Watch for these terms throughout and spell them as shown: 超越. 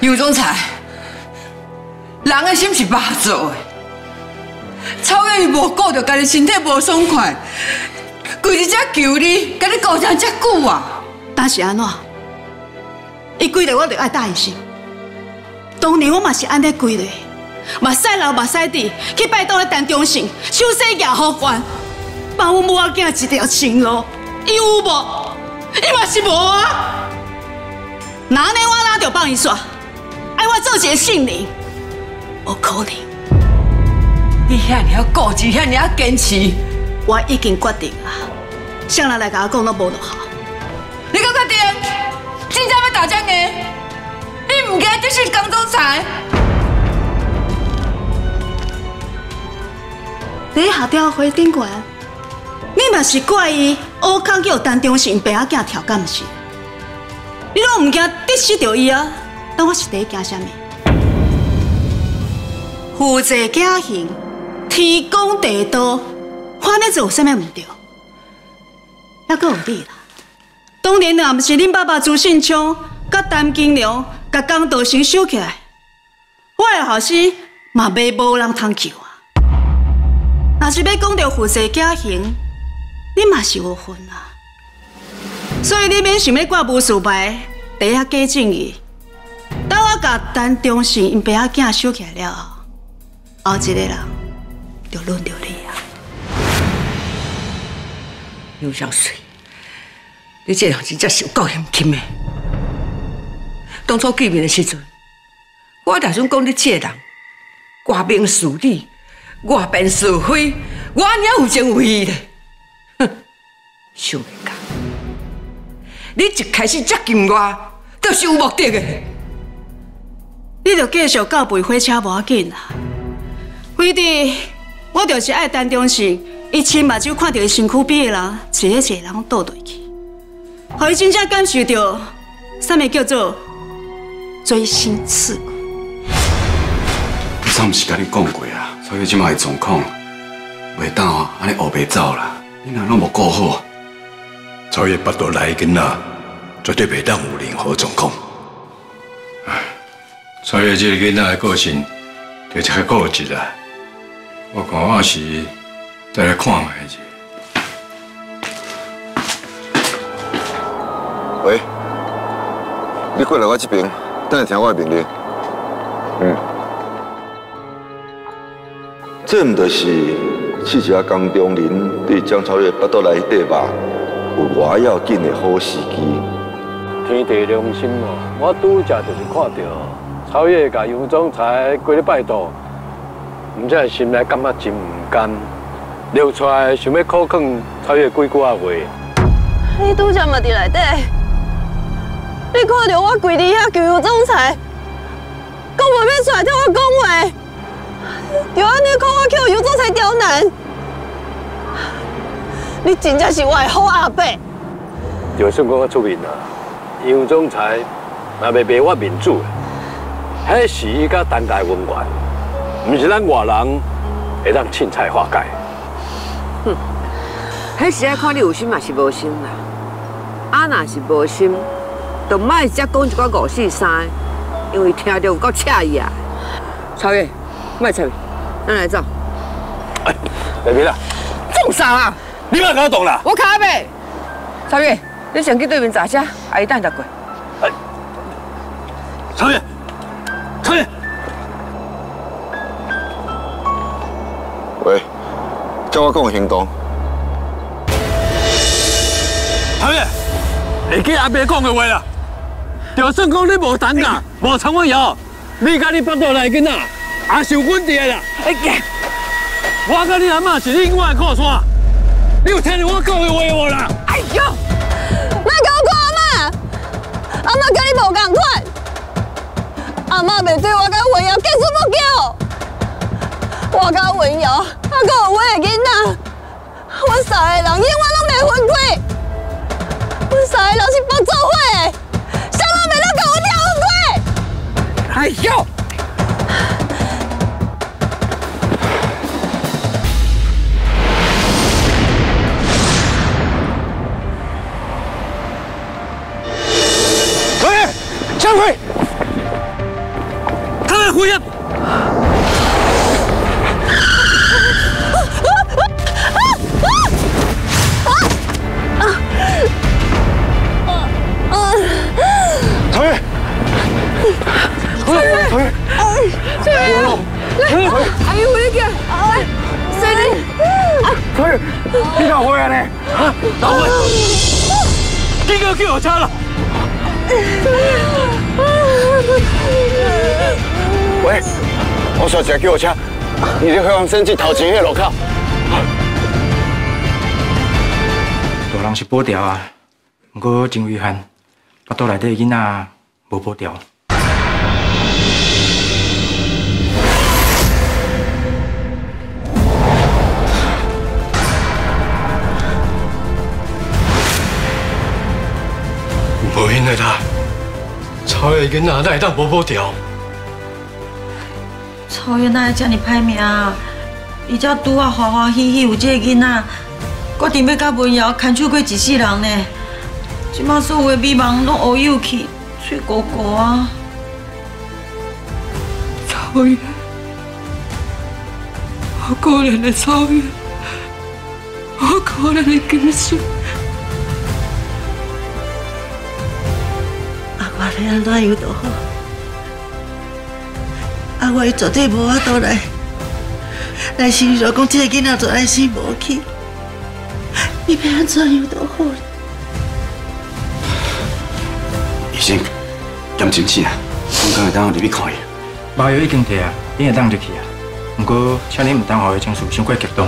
有总裁，人的心是肉做的，超越伊无顾着家己身体无爽快，规日只求你，甲你顾成遮久啊！但是安怎？伊规日我着爱答应伊，当年我嘛是安尼规日，目屎流目屎滴，去拜倒咧陈忠信，手洗也好烦，放阮母仔囝一条生路，伊有无？伊嘛是无啊！哪呢我哪着放伊煞？ 哎，我做一个信灵，无可能。你遐尔固执，遐尔坚持，我已经决定啊。谁人来甲我讲拢无落效。你敢确定？真正要打仗的？你唔惊这是江总裁？你下条回顶官，你嘛是怪伊乌康叫陈忠信白阿囝跳干毋是？你拢唔惊得失着伊啊？ 但我是第一惊什么？负责假行，天公地道，反正做有啥物唔对，还阁有你啦。当年若毋是恁爸爸朱信昌、甲陈金良、甲江道成收起来，我的后生嘛袂无人通救啊。若是要讲到负责假行，你嘛是有份啊。所以你免想要挂无事牌，第一假正义。 当我甲陈忠信因爸仔囝收起来了后，后一个人就轮到你啊！刘小水，你这人真正是有够嫌轻的。当初见面的时阵，我打算讲你这人外明事理，外辩是非，我安尼有情有义咧。哼，想袂到，你一开始接近我，就是有目的的。 你著继续搞陪火车无要紧啦，非得我著是爱陈忠信，伊亲目睭看到伊身躯边的人，一个一个人倒落去，互伊真正感受到啥物叫做锥心刺骨。我上毋是甲你讲过啊，所以即卖状况袂当哦，安尼乌白走啦，你若拢无顾好，所以巴肚内个囡仔绝对袂当有任何状况。唉。 所以这个囡仔的个性就这个固执啦，我看我是再来看卖者。喂，你过来我这边，等下听我的命令。嗯，这毋就是刺激啊江中林对江超越巴肚内底吧，有外要紧的好时机。天地良心哦，我拄则就是看到。 超越甲杨总裁过咧拜倒，毋才心内感觉真唔甘，流出来想要苦劝超越几句啊话。你拄则嘛伫内底，你看到我跪伫遐求杨总裁，讲袂要出来听我讲话，就安尼看我叫杨总裁刁难，你真正是我的好阿伯。就算讲我出面啦，杨总裁也袂卖我面子。 迄是伊甲陈家恩怨，毋是咱外人会当凊彩化解。哼，迄时啊看你有心嘛是无心啦，啊若是无心，就莫只讲一寡五四三，因为听着有够刺伊啊。超越，莫扯，咱来走。哎，袂变啦。做啥啊？你莫甲我动啦。我卡袂。超越，你先去对面查车，阿姨等下过。哎，超越。 超越，喂，叫我讲行动。超越，会记阿爸讲的话啦，就算讲你无胆啦，无参我摇，你甲你巴肚内囡仔也受阮爹啦。哎，我甲你阿妈是另外靠山，你有听到我讲的话无啦？哎呦，莫甲我讲阿妈，阿妈甲你无共款。 阿妈袂对我甲文瑶结束不久，我甲文瑶，还阁有我的囡仔，阮三个人永远拢袂分开，阮三个人是不做伙的，谁拢袂当甲我调分开。哎呦！山葵，看看回去。葵，葵，葵，葵，哎呦我的天！哎，谁的？葵，你咋回来呢？啊，哪位？这个给我掐了。 喂，我说姐，给我枪，你去黑王生去讨钱去，我靠！大人是保掉啊，不过真遗憾，巴肚内底囡仔无保掉。无因的啦，曹月囡仔哪会当无保掉？曹月哪会这么歹命啊？伊才拄啊欢欢喜喜有这个囡仔，决定要甲文瑶牵手过一世人呢。即摆所有的美梦拢乌有去，嘴糊糊啊！曹月，好可怜的曹月，好可怜的金水。 要安怎样都好，啊！我伊绝对无法度来承受，讲这个囡仔做安死无去，伊要安怎样都好。医生，检诊室啊，我刚会当入去看伊。麻药已经摕啊，你会当入去啊。不过，请你唔当让伊情绪伤过激动。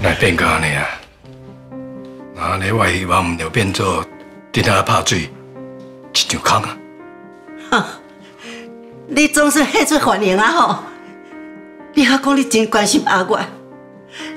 来变个安尼啊！那你我希望唔着变做滴答拍水一场空啊！哈，你总是迄出反应啊吼！你还讲你真关心阿我，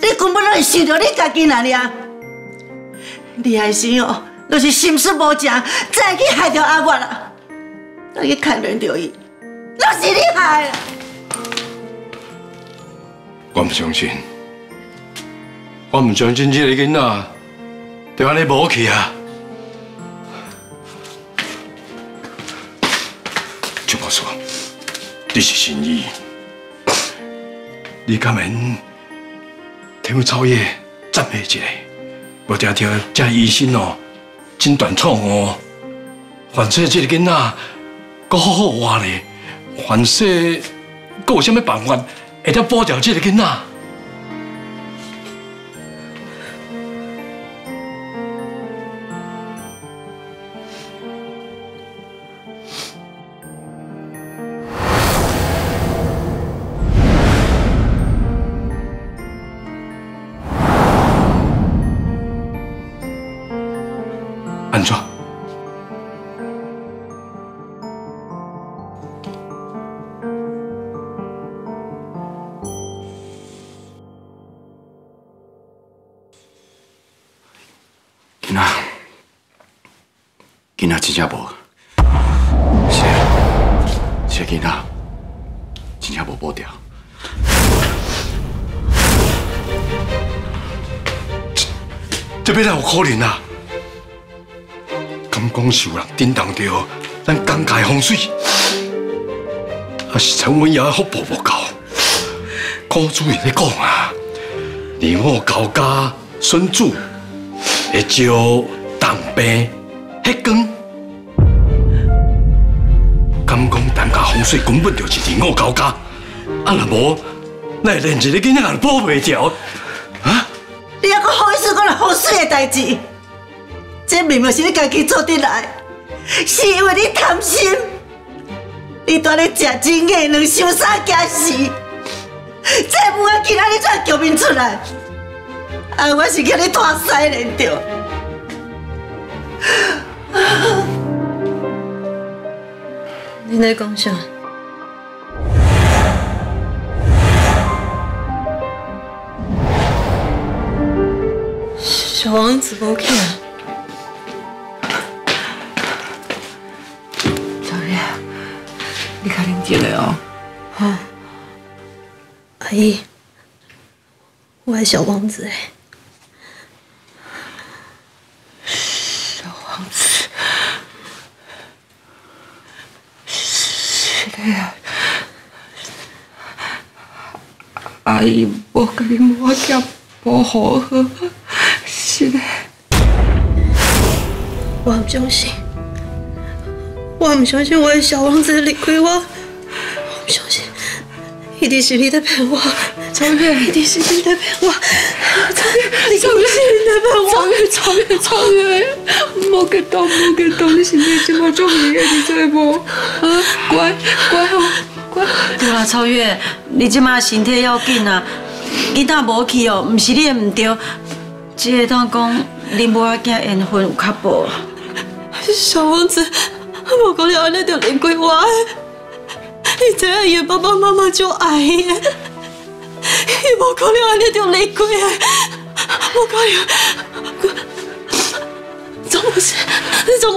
你根本就是想着你家己那里啊！你还是哦，就是心思无正，再去害着阿我啦，再去牵连着伊，那是你害的。我唔相信。 我唔相信这个囡仔，就安尼无去啊！就我说，你是神医，你敢免替阮草叶赞美一下？无听到这医生哦，真短创哦！凡说这个囡仔，搁好好活咧，凡说搁有啥物办法会当保掉这个囡仔？ 可能啊，敢讲是有人震动到咱江界风水，还是陈文雅福报无够？古主人咧讲啊，年老高家孙子会招重病、黑光。敢讲咱家风水根本就是年老高家，啊若无，那连一个囡仔也保袂掉。 你还阁好意思讲那风水的代志？这明明是你家己做得来，是因为你贪心。你当咧食真的两想三件事，这母仔今仔日才叫面出来，啊，我是叫你拖西连着。你在讲啥？ 小王子不去啊！小月，你较冷静嘞哦。好，阿姨，我爱小王子哎。 아이 뭐가 이 뭐가 아파 시대我不相信我的小王子理亏我，我不相信，一定是你在骗我，长月，一定是你在骗我，长月，长月，你在骗我，长月，莫给动，你现在这么重要，你知不？啊，乖哦，乖。对啦，超越，你即马身体要紧啊，囡仔无去哦，唔是你的唔对，只会当讲你无爱见缘分有较薄。小王子。 我讲了，那条玫瑰花，伊知影伊爸爸妈妈就爱伊，伊无讲了，那条玫瑰，我讲了，总不是，你总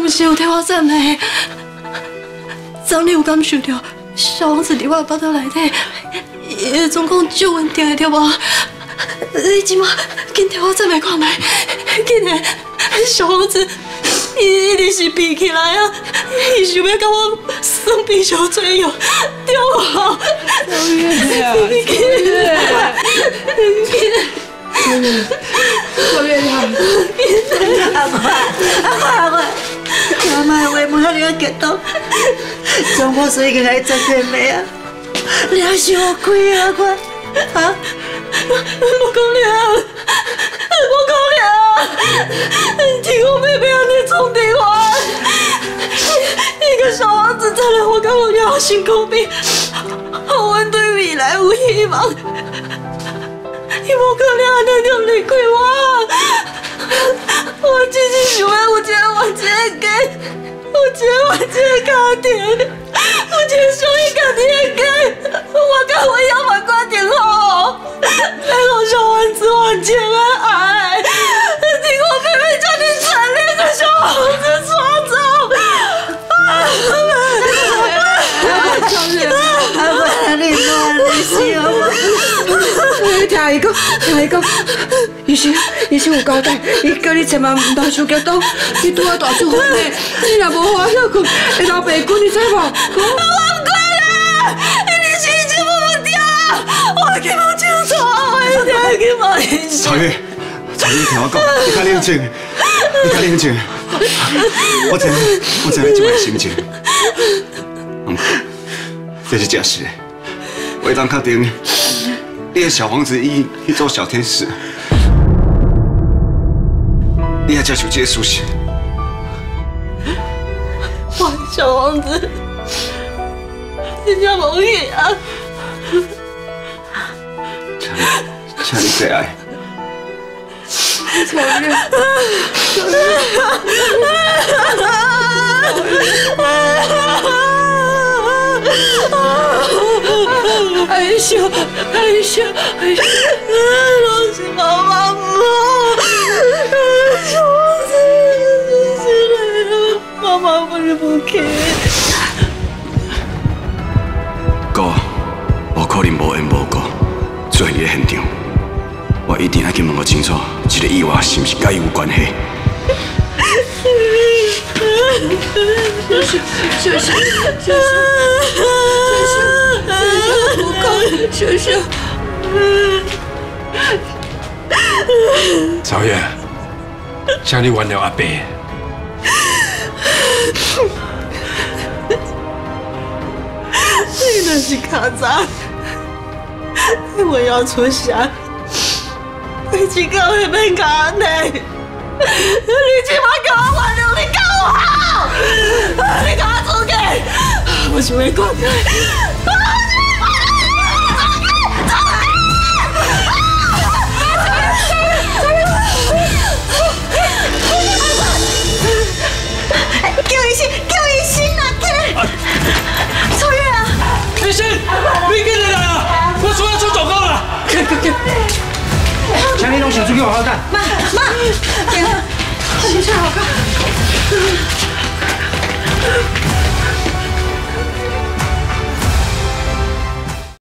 不是有听我赞美，昨日有感受到小王子伫我巴肚内底，伊总共就稳定的对无？你即马紧听我赞美看卖，紧嘞，小王子。 伊一定是比起来啊！伊想要跟我算比小最勇，对无？超越啊！超越！阿妈话莫遐尔激动，从我水起来真甜美啊！你还想我开啊款？啊？莫讲了，听我妹妹安尼总电话，一个小王子带来我跟我聊心空病，我对未来有希望。伊无可能安尼就离开我，我只是想要有一个完整的家，有一个完整的家庭，有一个属于家己的家，我甲我要嘛决定好，然后小王子完整的爱。 听伊讲，医生有交代，伊叫你千万唔通受激动，你拄啊大出风嘞，你若无好好休困，会流鼻血，你知无？我唔管啦，你是一直无掉，我记无清楚，我听去无认识。曹月，听我讲，你较冷静，我知你即摆心情，这是真实，我当确定。 你的小王子一做小天使，你还接受这些事情？我的小王子，真正无去啊！请你最爱，哎呦！都是妈妈不好，小王子是来了，妈妈不是不去。哥，我可能无缘无故做伫现场，我一定要去问个清楚，这个意外是不是甲伊有关系？秀秀，曹月，请你原谅阿伯。你那是卡杂，我要出山，你只搞那边卡呢？你起码给我挽留，你搞我好，你给我出去，我想要滚。